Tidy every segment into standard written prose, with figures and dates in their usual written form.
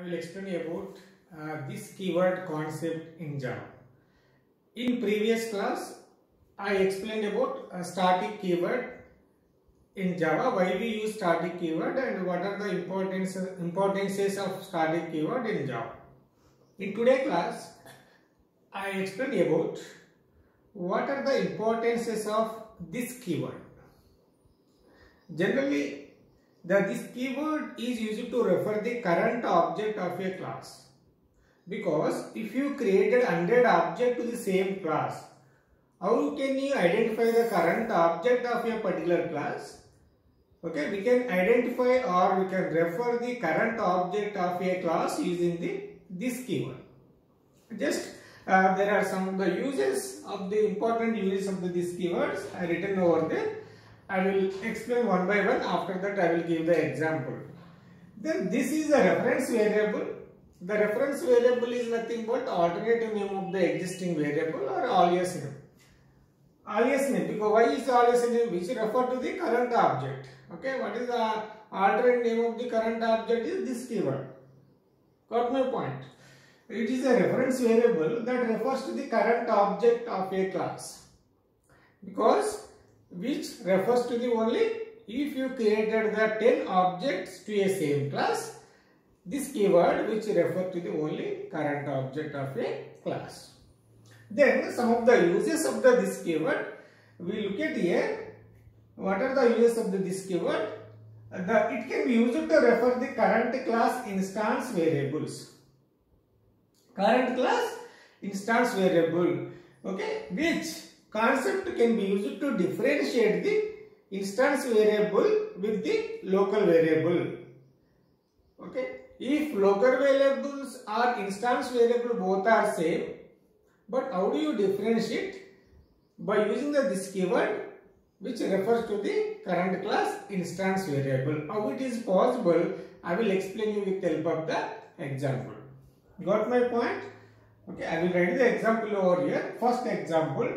I will explain you about this keyword concept in Java. In previous class, I explained about static keyword in Java, why we use static keyword and what are the importances of static keyword in Java. In today's class, I explain you about what are the importances of this keyword. Generally, this keyword is used to refer the current object of a class, because if you created 100 objects to the same class, how can you identify the current object of a particular class? Okay, we can identify or we can refer the current object of a class using this keyword. Just there are some of the uses of the important uses of these keywords I written over there. I will explain one by one. After that, I will give the example. Then this is a reference variable. The reference variable is nothing but alternative name of the existing variable or alias name. Alias name, because why is alias name? Which refer to the current object. Okay, what is the alternate name of the current object is this keyword. Got my point? It is a reference variable that refers to the current object of a class, because which refers to the only if you created the 10 objects to a same class, this keyword which refers to the only current object of a class. Then some of the uses of this keyword, we look at here. What are the uses of this keyword? It can be used to refer the current class instance variables. Current class instance variable, okay, which concept can be used to differentiate the instance variable with the local variable. Okay, if local variables or instance variable both are same, but how do you differentiate? By using this keyword which refers to the current class instance variable. How it is possible, I will explain you with the help of the example. Got my point? Okay, I will write the example over here. First example,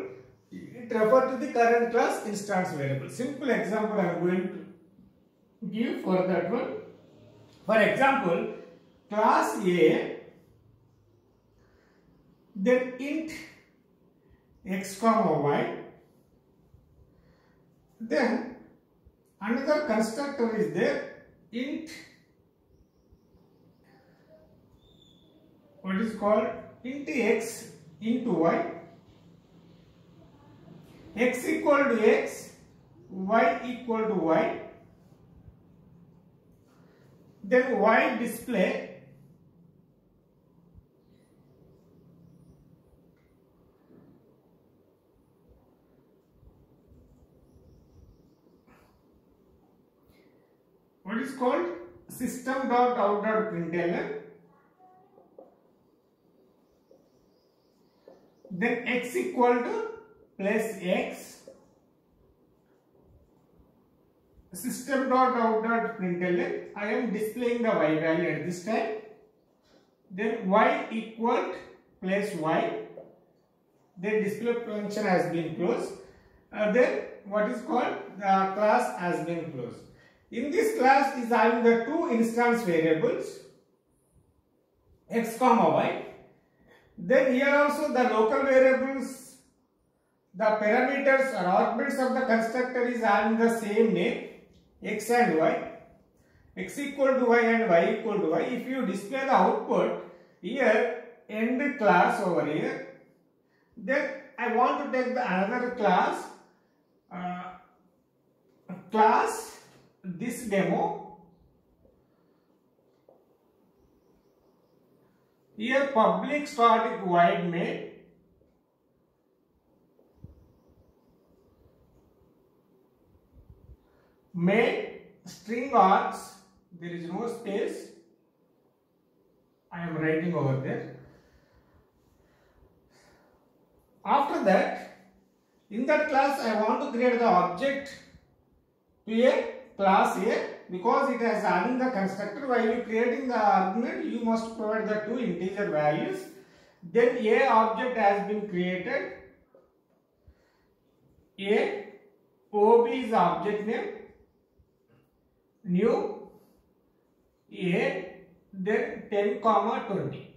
it refers to the current class instance variable. Simple example I am going to give for that one. For example, class A, then int x comma y, then another constructor is there, int, what is called int x into y, x equal to x, y equal to y, then y display what is called system.out.println, then x equal to plus x, system.out.println, I am displaying the y value at this time, then y equal plus y, then display function has been closed, then what is called the class has been closed. In this class is having the two instance variables x comma y, then here also the local variables, the parameters or arguments of the constructor is having the same name, x and y, x equal to y and y equal to y. If you display the output here, end class over here, then I want to take the another class, class this demo, here public static void main, main string args, there is no space, I am writing over there. After that, in that class I want to create the object to a class A, because it has having the constructor. While you creating the argument, you must provide the two integer values. Then A object has been created, A OB is the object name, new A then 10, 20.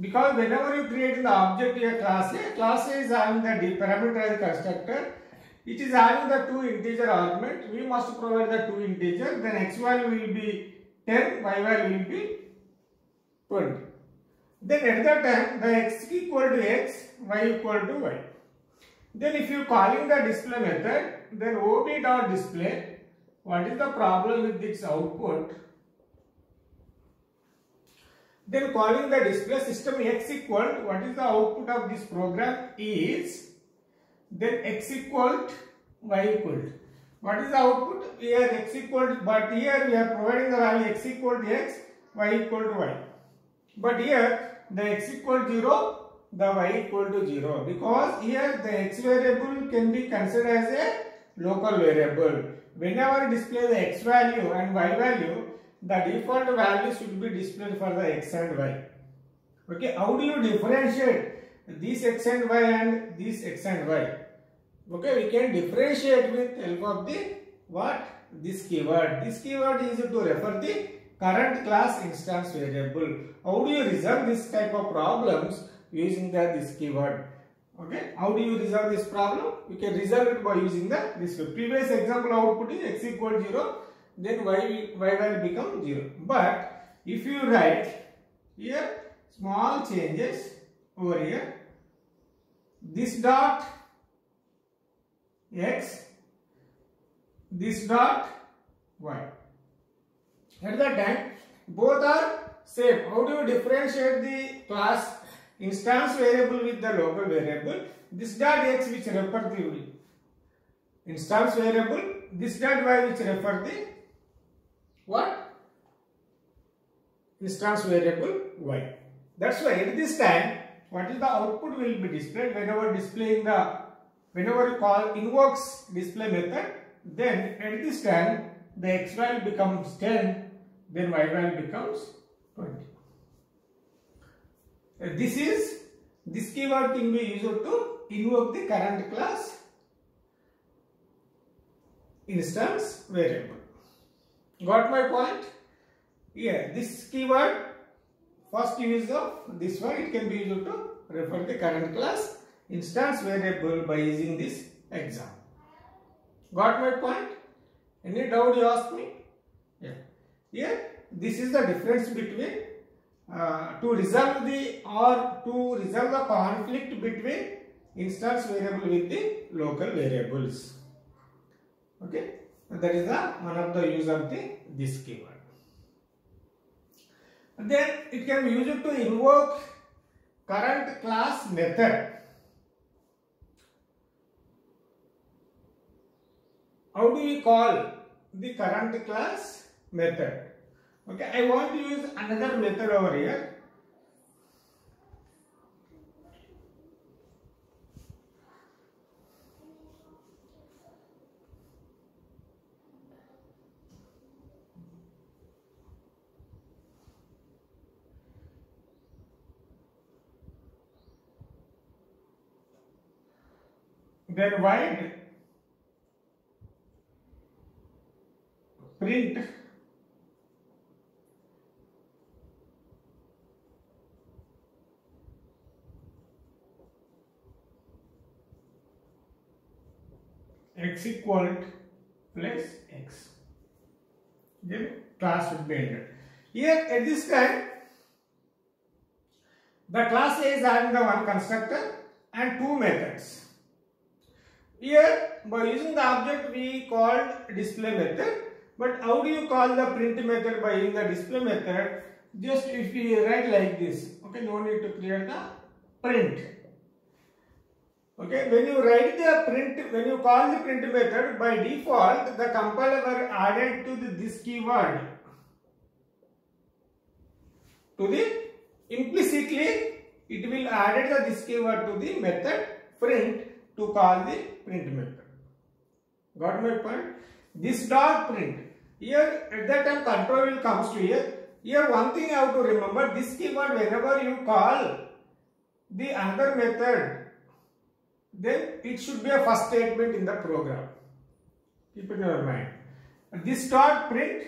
Because whenever you create the object here class A is having the parameterized constructor, it is having the two integer argument. We must provide the two integer, then x value will be 10, y value will be 20. Then at that time the x equal to x, y equal to y. Then if you calling the display method, then ob.display, what is the problem with its output? Then calling the display system x equal, what is the output of this program is, then x equal to y equal to. What is the output? Here x equal to, but here we are providing the value x equal to x, y equal to y. But here the x equal to 0, the y equal to 0, because here the x variable can be considered as a local variable. Whenever display the x value and y value, the default value should be displayed for the x and y. Okay, how do you differentiate this x and y and this x and y? Okay, we can differentiate with help of the what? This keyword. This keyword is to refer the current class instance variable. How do you resolve this type of problems using the this keyword? Okay, how do you resolve this problem? You can resolve it by using the this previous example output is x equal to 0. Then y will become 0. But if you write here small changes over here, this dot x, this dot y, at that time both are same. How do you differentiate the class instance variable with the local variable? This dot x which refer the instance variable, this dot y which refer the what? Instance variable y. That's why at this time what is the output will be displayed whenever displaying the whenever you call invokes display method, then at this time the x value becomes 10, then y value becomes 20. This is this keyword can be used to invoke the current class instance variable. Got my point? Here, this keyword first use of this one, it can be used to refer the current class instance variable by using this example. Got my point? Any doubt you ask me? Yeah. Here, this is the difference between to resolve the conflict between instance variable with the local variables. Okay. That is one of the use of this keyword. Then it can be used to invoke current class method. How do we call the current class method? Okay, I want to use another method over here. Then wide print x equal to plus x, then class would be entered. Here at this time the class A is having the one constructor and two methods. Here by using the object we called display method, but how do you call the print method by using the display method? Just if we write like this, okay, no need to clear the print. Okay, when you write the print, when you call the print method, by default the compiler were added to this keyword, to the implicitly it will added the this keyword to the method print to call the print method. Got my point? This dot print. Here at that time control will comes to here. Here one thing you have to remember, this keyword whenever you call the another method, then it should be a first statement in the program. Keep it in your mind. This dot print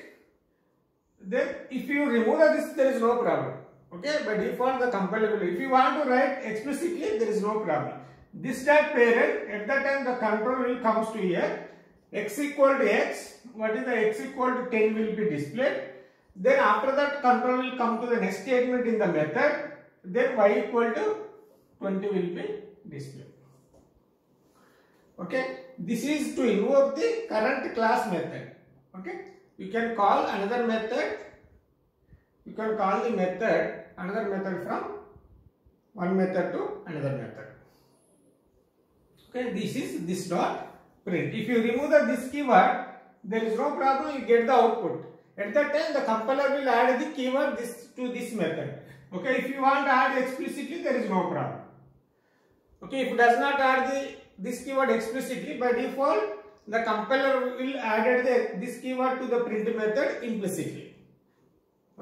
then if you remove this, there is no problem. Okay, by default the compilability. If you want to write explicitly, there is no problem. This dot parent, at that time the control will comes to here. X equal to x. What is the x equal to 10 will be displayed. Then after that control will come to the next statement in the method. Then y equal to 20 will be displayed. Okay, this is to invoke the current class method. Okay, you can call another method. You can call the method, another method from one method to another method. Okay, this is this dot print. If you remove the this keyword, there is no problem, you get the output. At that time, the compiler will add the keyword this to this method. Okay, if you want to add explicitly, there is no problem. Okay, if it does not add this keyword explicitly, by default, the compiler will add this keyword to the print method implicitly.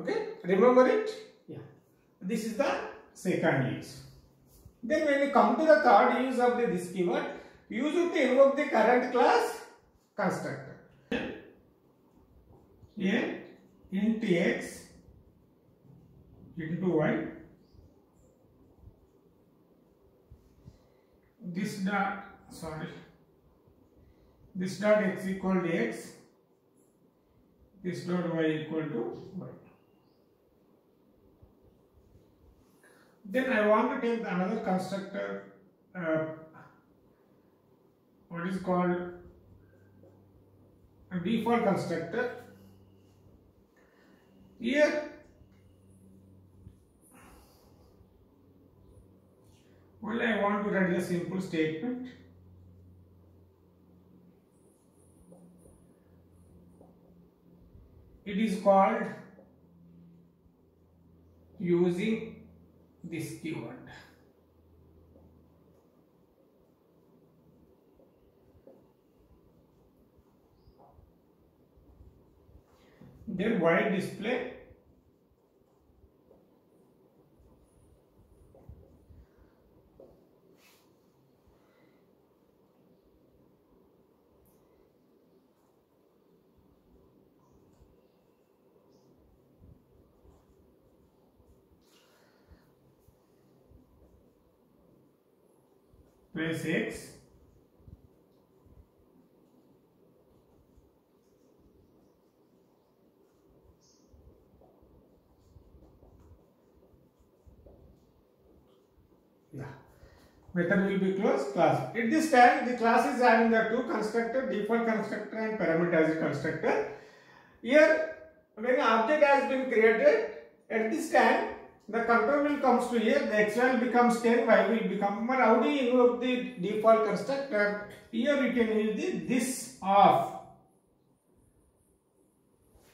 Okay, remember it? Yeah. This is the second use. Then when you come to the third use of this keyword, use it to invoke the current class constructor. Here, int x into y. This dot x equal to x. This dot y equal to y. Then I want to take another constructor, what is called a default constructor. Here, well, I want to write a simple statement. It is called using this keyword. Then y display, place x, method will be closed, class. At this time, the class is having the two constructor, default constructor and parameterized constructor. Here, when object has been created, at this time, the control will comes to here, the x value becomes 10, y will become. But how do you invoke the default constructor? Here you can use the this of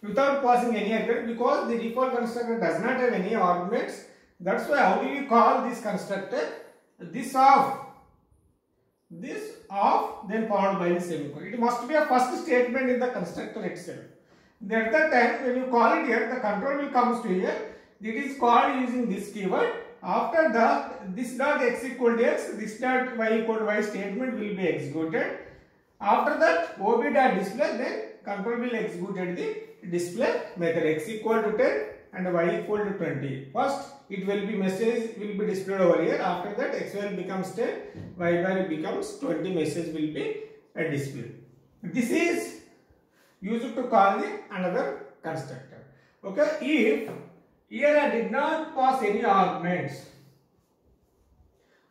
without passing any argument, because the default constructor does not have any arguments. That's why how do you call this constructor? This of then followed by the semicolon. It must be a first statement in the constructor itself. At that time, when you call it here, the control will comes to here. It is called using this keyword. After that, this dot x equal to x, this dot y equal to y statement will be executed. After that, ob dot display, then control will execute the display method x equal to 10 and y equal to 20. First, it will be message will be displayed over here. After that, x value becomes 10, y value becomes 20. Message will be displayed. This is used to call the another constructor. Okay, if here I did not pass any arguments.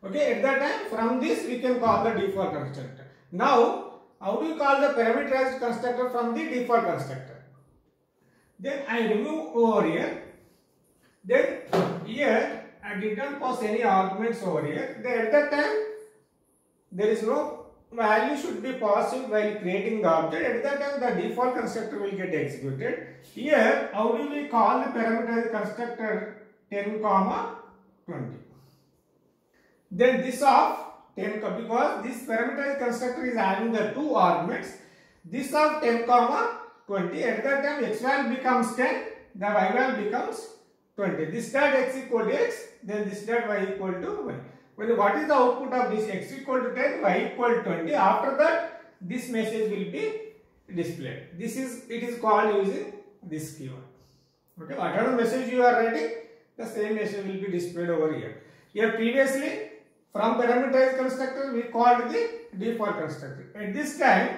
Okay, at that time from this we can call the default constructor. Now, how do you call the parameterized constructor from the default constructor? Then I remove over here. Then here I did not pass any arguments over here. Then at that time there is no value should be passed while creating the object. At that time the default constructor will get executed. Here how do we call the parameterized constructor 10, 20? Then this of 10, because this parameterized constructor is having the two arguments. This of 10, 20. At that time x value becomes 10, the y value becomes 20. This dot x equal to x, then this dot y equal to y. Well, what is the output of this? X equal to 10, y equal to 20. After that, this message will be displayed. This is, it is called using this keyword. Okay, whatever message you are writing, the same message will be displayed over here. Here previously from parameterized constructor we called the default constructor. At this time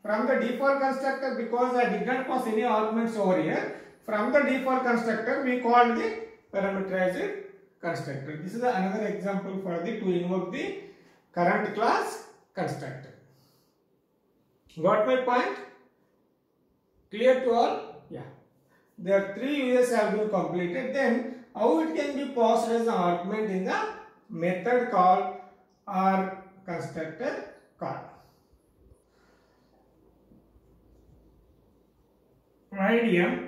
from the default constructor, because I did not pass any arguments over here, from the default constructor we called the parameterized constructor. This is another example for the to invoke the current class constructor. Got my point? Clear to all? Yeah. There are 3 uses have been completed. Then how it can be passed as an argument in the method call or constructor call. Idea.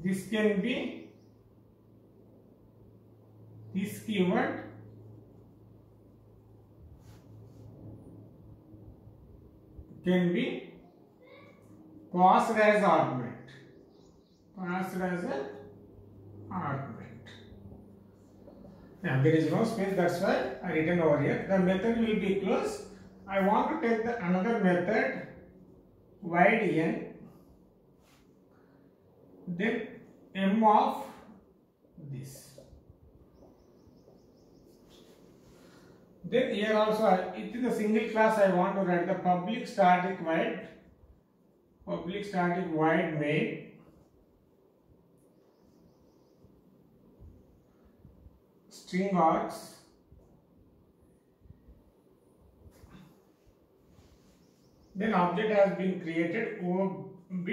This can be this keyword can be passed as argument. Passed as an argument. Now there is no space, that's why I written over here. The method will be closed. I want to take the another method void n. Then m of this. Then here also within the single class I want to write the public static void main string args. Then object has been created ob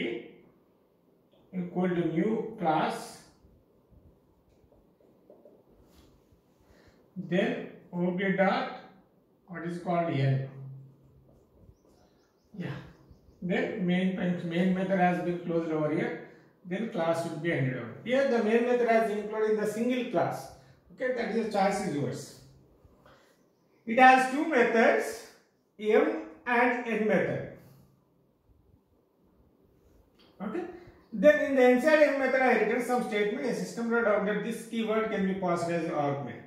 equal to new class, then ob dot what is called here. Yeah. Then main method has been closed over here. Then class will be ended over here. The main method has included in the single class. Okay, that is the choice is yours. It has 2 methods, m and n method. Okay. Then in the inside m method I written some statement, a system dot out that this keyword can be passed as argument.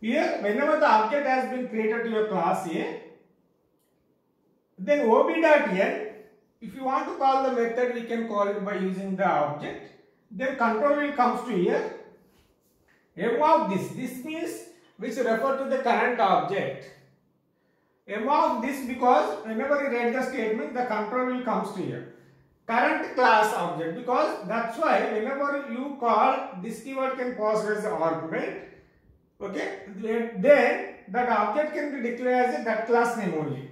Here whenever the object has been created to your class A, then ob.n, if you want to call the method we can call it by using the object. Then control will comes to here, m of this, this means which refer to the current object. M of this because whenever you read the statement the control will comes to here. Current class object, because that's why whenever you call this keyword can pass as an argument, okay, then that object can be declared as that class name only.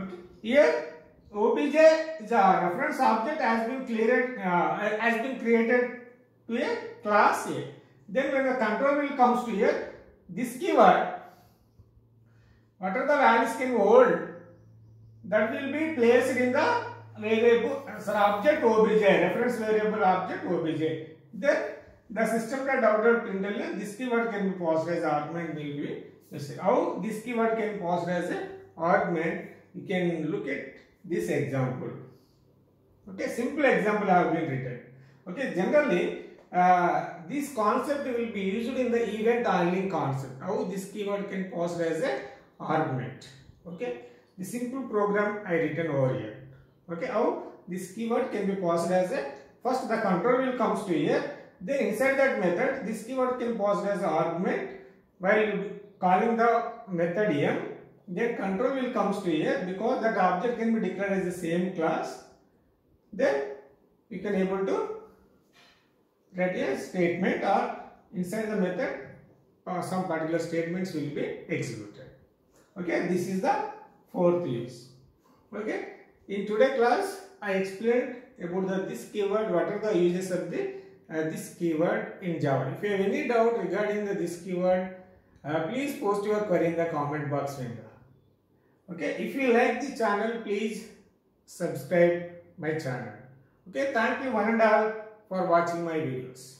Okay, here obj is a reference object has been created to a class A. Then when the control will comes to here, this keyword, what are the values can hold? That will be placed in the variable object obj, reference variable object obj. Then the system dot outer println, this keyword can be passed as argument will be listed. How this keyword can passed as an argument, you can look at this example. Okay, simple example I have been written. Okay, generally this concept will be used in the event handling concept. How this keyword can passed as an argument. Okay. The simple program I written over here. Okay, how this keyword can be passed as a first the control will comes to here. Then inside that method, this keyword can pass as an argument while calling the method m. Then control will comes to here because that object can be declared as the same class. Then you can able to write a statement or inside the method some particular statements will be executed. Okay, this is the 4th use. Okay, in today's class I explained about this keyword, what are the uses of this keyword in Java. If you have any doubt regarding this keyword, please post your query in the comment box window. Okay, if you like the channel, please subscribe my channel. Okay, thank you one and all for watching my videos.